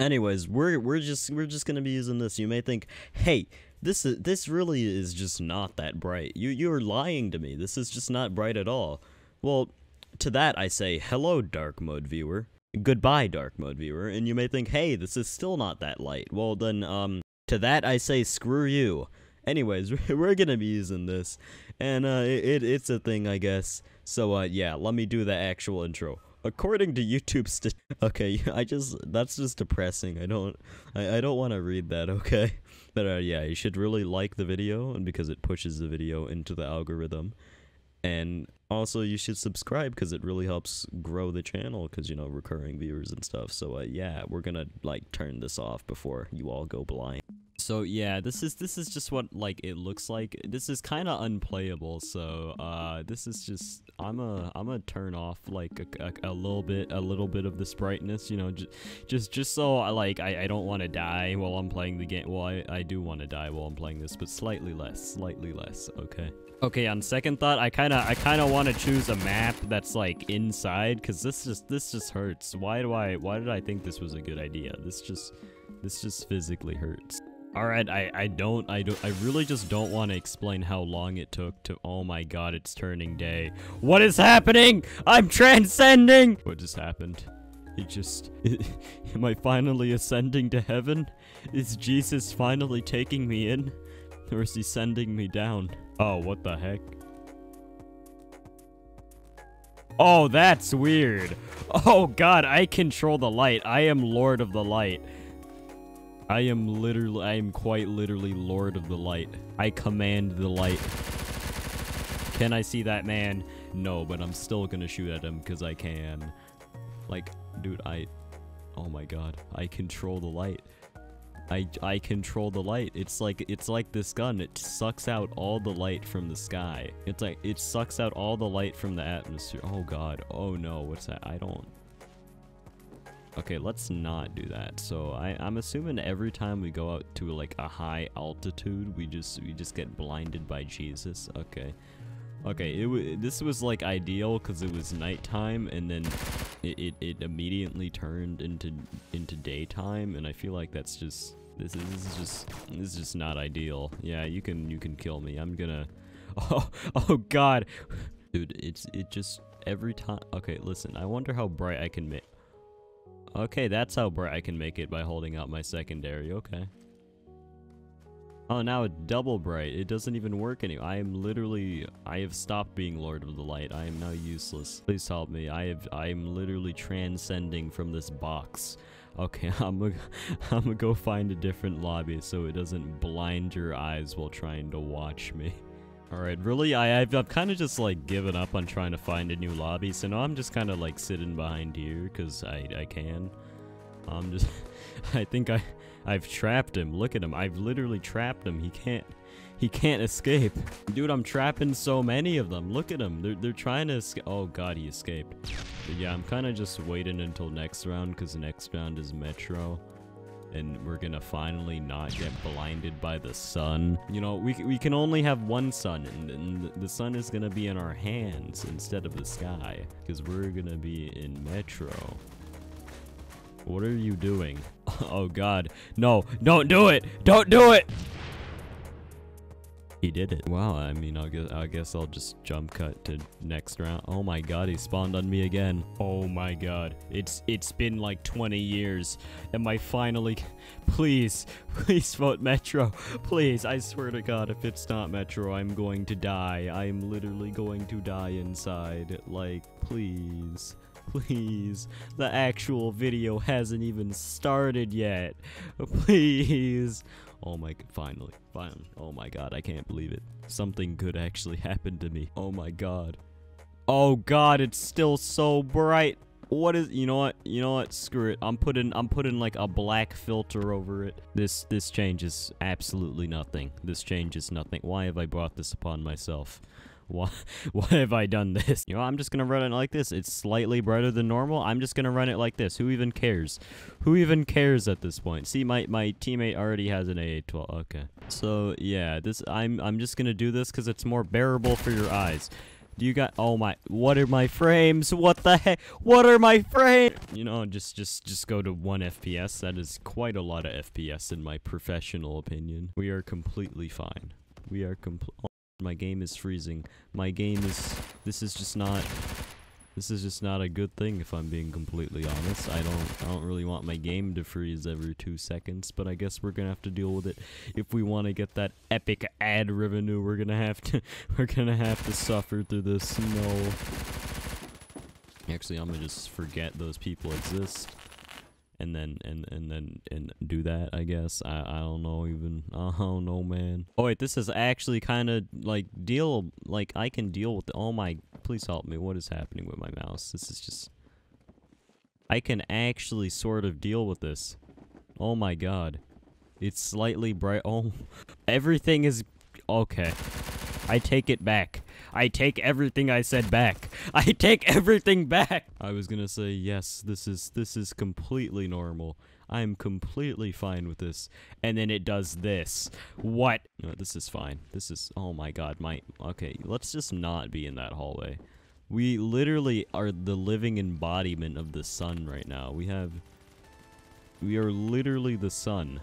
Anyways, we're just gonna be using this. You may think, hey, this really is just not that bright. You're lying to me. This is just not bright at all. Well, to that I say, hello, dark mode viewer. Goodbye, dark mode viewer. And you may think, hey, this is still not that light. Well then, to that I say, screw you. Anyways, we're gonna be using this, and it's a thing, I guess. So yeah, let me do the actual intro. According to YouTube's, okay, that's just depressing. I don't want to read that, okay? But yeah, you should really like the video, and because it pushes the video into the algorithm. And also you should subscribe, because it really helps grow the channel, because, you know, recurring viewers and stuff. So yeah, we're gonna, like, turn this off before you all go blind. So yeah, this is just what, like, it looks like. This is kind of unplayable, so this is just, I'm a turn off, like, a little bit of this brightness, you know, just so I don't want to die while I'm playing the game. Well, I do want to die while I'm playing this, but slightly less. Okay, on second thought, I kind of want to choose a map that's, like, inside, cuz this just hurts. Why did I think this was a good idea? This just physically hurts. All right, I really just don't want to explain how long it took to, oh my god, it's turning day. What is happening? I'm transcending! What just happened? Am I finally ascending to heaven? Is Jesus finally taking me in? Or is he sending me down? Oh, what the heck? Oh, that's weird. Oh god, I control the light. I am Lord of the Light. I am quite literally Lord of the Light. I command the light. Can I see that man? No, but I'm still gonna shoot at him because I can. Like, dude, oh my god, I control the light. I control the light. It's like this gun. It sucks out all the light from the sky. It sucks out all the light from the atmosphere. Oh god, oh no, what's that? Okay, let's not do that. So I'm assuming every time we go out to, like, a high altitude, we just get blinded by Jesus. Okay, this was, like, ideal because it was nighttime, and then it immediately turned into daytime, and I feel like that's just this is just not ideal. Yeah, you can kill me. I'm gonna. Oh God, dude, it just every time. Okay, listen. I wonder how bright I can make. Okay, that's how bright I can make it by holding out my secondary. Okay. Oh, now it's double bright. It doesn't even work anymore. I have stopped being Lord of the Light. I am now useless. Please help me. I'm literally transcending from this box. Okay, I'm gonna go find a different lobby so it doesn't blind your eyes while trying to watch me. Alright, really, I've kind of just, like, given up on trying to find a new lobby, so now I'm just kind of, like, sitting behind here, because I can. I'm just, I think I've trapped him. Look at him. I've literally trapped him. He can't escape. Dude, I'm trapping so many of them. Look at him. They're trying to escape. Oh god, he escaped. But yeah, I'm kind of just waiting until next round, because next round is Metro. And we're gonna finally not get blinded by the sun. You know, we can only have one sun, and the sun is gonna be in our hands instead of the sky, because we're gonna be in Metro. What are you doing? Oh god, no, don't do it, don't do it. He did it. Wow, I mean, I guess I'll just jump cut to next round. Oh my god, he spawned on me again. Oh my god, it's been like 20 years. Am I finally? Please vote Metro. Please, I swear to god, if it's not Metro, I'm going to die. I'm literally going to die inside. Like, please. Please, the actual video hasn't even started yet. Please. Oh my, finally. Oh my god, I can't believe it. Something good actually happened to me. Oh my god. Oh god, it's still so bright. What is, you know what, screw it. I'm putting like a black filter over it. This changes absolutely nothing. This changes nothing. Why have I brought this upon myself? Why have I done this? You know, I'm just gonna run it like this. It's slightly brighter than normal. I'm just gonna run it like this. Who even cares? Who even cares at this point? See, my teammate already has an AA12. Okay. So yeah, I'm just gonna do this because it's more bearable for your eyes. Do you got? Oh my! What are my frames? What the heck? What are my frames? You know, just go to 1 FPS. That is quite a lot of FPS in my professional opinion. We are completely fine. We are oh, my game is freezing. My game is. This is just not a good thing, if I'm being completely honest. I don't really want my game to freeze every 2 seconds, but I guess we're gonna have to deal with it if we want to get that epic ad revenue. We're gonna have to suffer through this. No. Actually, I'm gonna just forget those people exist, and then do that. I guess I don't know even. I don't know, man. Oh wait, this is actually kind of like I can deal with. Oh my. Please help me. What is happening with my mouse? This is just... I can actually sort of deal with this. Oh my god. It's slightly bright. Oh. Everything is... Okay. I take it back. I take everything I said back. I take everything back! I was gonna say, yes, this is completely normal. I'm completely fine with this. And then it does this. What? No, this is fine. This is, oh my god, okay, let's just not be in that hallway. We literally are the living embodiment of the sun right now. We are literally the sun.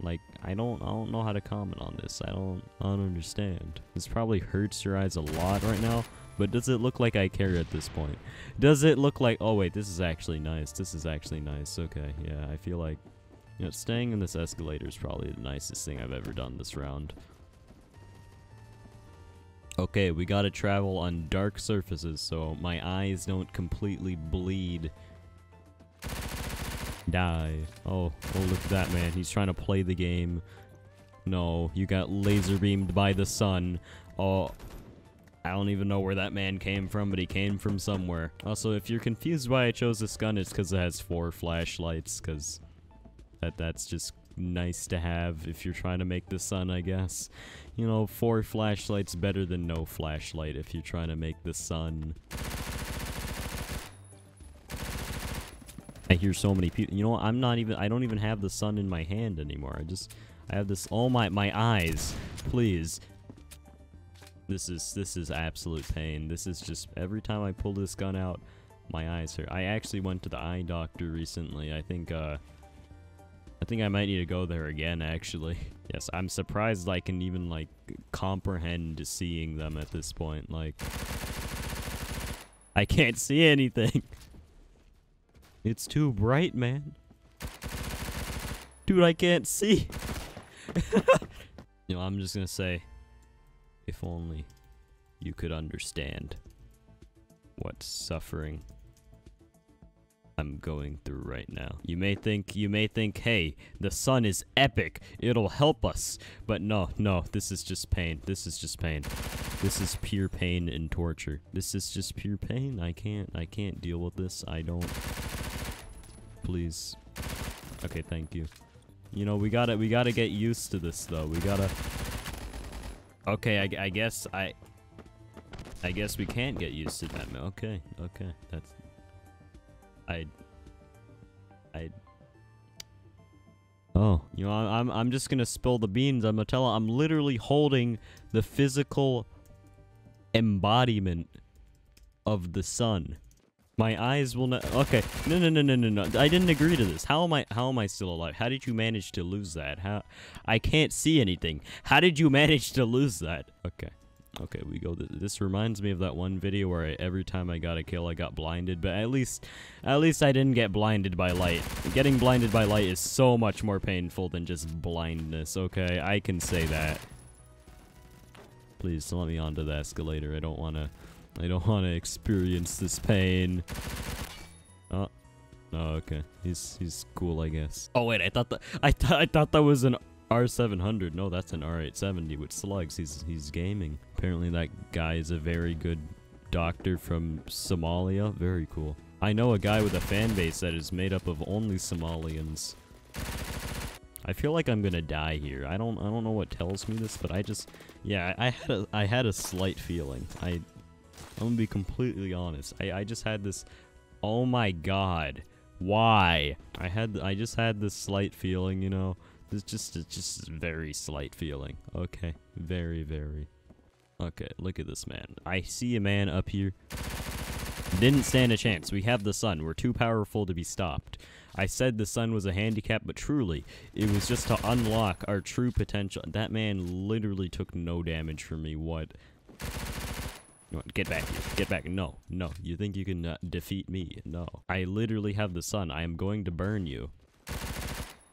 Like, I don't know how to comment on this. I don't understand. This probably hurts your eyes a lot right now. But does it look like I care at this point? Does it look like... Oh, wait, this is actually nice. This is actually nice. Okay, yeah, I feel like... You know, staying in this escalator is probably the nicest thing I've ever done this round. Okay, we gotta travel on dark surfaces, so my eyes don't completely bleed. Die. Oh, look at that, man. He's trying to play the game. No, you got laser beamed by the sun. Oh... I don't even know where that man came from, but he came from somewhere. Also, if you're confused why I chose this gun, it's because it has 4 flashlights, because that's just nice to have if you're trying to make the sun, I guess. You know, 4 flashlights better than no flashlight if you're trying to make the sun. I hear so many people. You know, I don't even have the sun in my hand anymore. I have this, oh my eyes, please. This is absolute pain. This is just, every time I pull this gun out, my eyes hurt. I actually went to the eye doctor recently. I think I might need to go there again, actually. Yes, I'm surprised I can even, like, comprehend seeing them at this point. Like, I can't see anything. It's too bright, man. Dude, I can't see. You know, I'm just gonna say... If only you could understand what suffering I'm going through right now. You may think, hey, the sun is epic. It'll help us. But no, this is just pain. This is just pain. This is pure pain and torture. This is just pure pain. I can't deal with this. I don't. Please. Okay, thank you. You know, we gotta get used to this though. Okay, I guess we can't get used to that. Okay, that's... Oh, you know, I'm just gonna spill the beans. I'm literally holding the physical embodiment of the sun. My eyes will not... Okay, no, I didn't agree to this. How am I still alive? How did you manage to lose that? I can't see anything. How did you manage to lose that? Okay, we go... This reminds me of that one video where every time I got a kill, I got blinded, but at least I didn't get blinded by light. Getting blinded by light is so much more painful than just blindness, okay? I can say that. Please, let me onto the escalator. I don't want to experience this pain. Oh, no, okay. He's cool, I guess. Oh wait, I thought that was an R700. No, that's an R870 with slugs. He's gaming. Apparently, that guy is a very good doctor from Somalia. Very cool. I know a guy with a fan base that is made up of only Somalians. I feel like I'm gonna die here. I don't know what tells me this, but I just, yeah, I had a slight feeling. I'm gonna be completely honest. I just had this, oh my god, why? I just had this slight feeling, you know. It's just very slight feeling. Okay, very, very. Okay, look at this man. I see a man up here. Didn't stand a chance. We have the sun. We're too powerful to be stopped. I said the sun was a handicap, but truly, it was just to unlock our true potential. That man literally took no damage from me. What? Get back here. Get back. No. No. You think you can defeat me? No. I literally have the sun. I am going to burn you.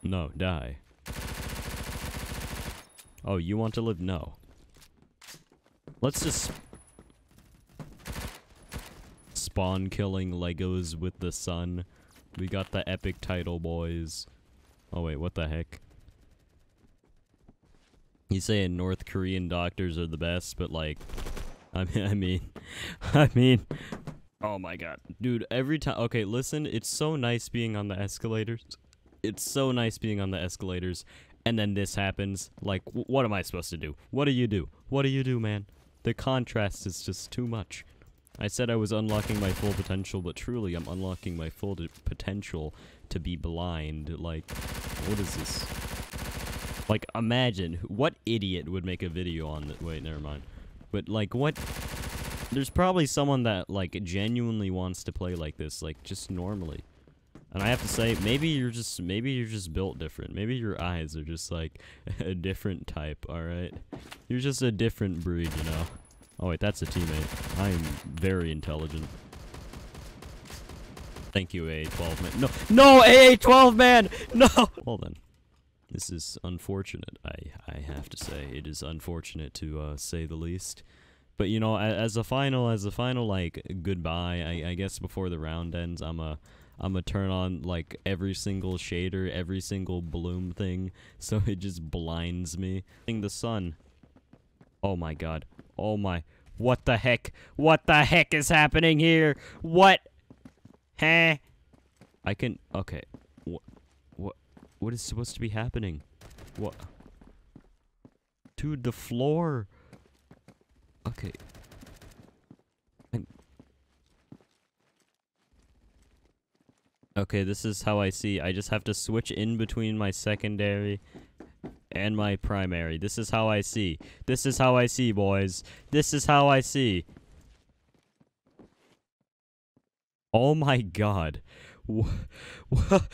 No. Die. Oh, you want to live? No. Let's just... spawn killing Legos with the sun. We got the epic title, boys. Oh wait, what the heck? You saying North Korean doctors are the best, but like... I mean... Oh my god. Dude, every time... Okay, listen, it's so nice being on the escalators. It's so nice being on the escalators. And then this happens. Like, what am I supposed to do? What do you do? What do you do, man? The contrast is just too much. I said I was unlocking my full potential, but truly I'm unlocking my full potential to be blind. Like, what is this? Like, imagine, what idiot would make a video on that? Wait, never mind. But, like, what? There's probably someone that, like, genuinely wants to play like this, like, just normally. And I have to say, maybe you're just built different. Maybe your eyes are just, like, a different type, alright? You're just a different breed, you know? Oh wait, that's a teammate. I'm very intelligent. Thank you, AA-12 man. No, no, AA-12 man! No! Well then, this is unfortunate, I have to say. It is unfortunate to say the least. But you know, as a final like goodbye, I guess before the round ends, I'm gonna turn on like every single shader, every single bloom thing, so it just blinds me. The sun. Oh my god. Oh my, what the heck? What the heck is happening here? What? Huh? I can, okay. What is supposed to be happening? What? Dude, the floor. Okay. Okay, this is how I see. I just have to switch in between my secondary and my primary. This is how I see. This is how I see, boys. This is how I see. Oh my god. What?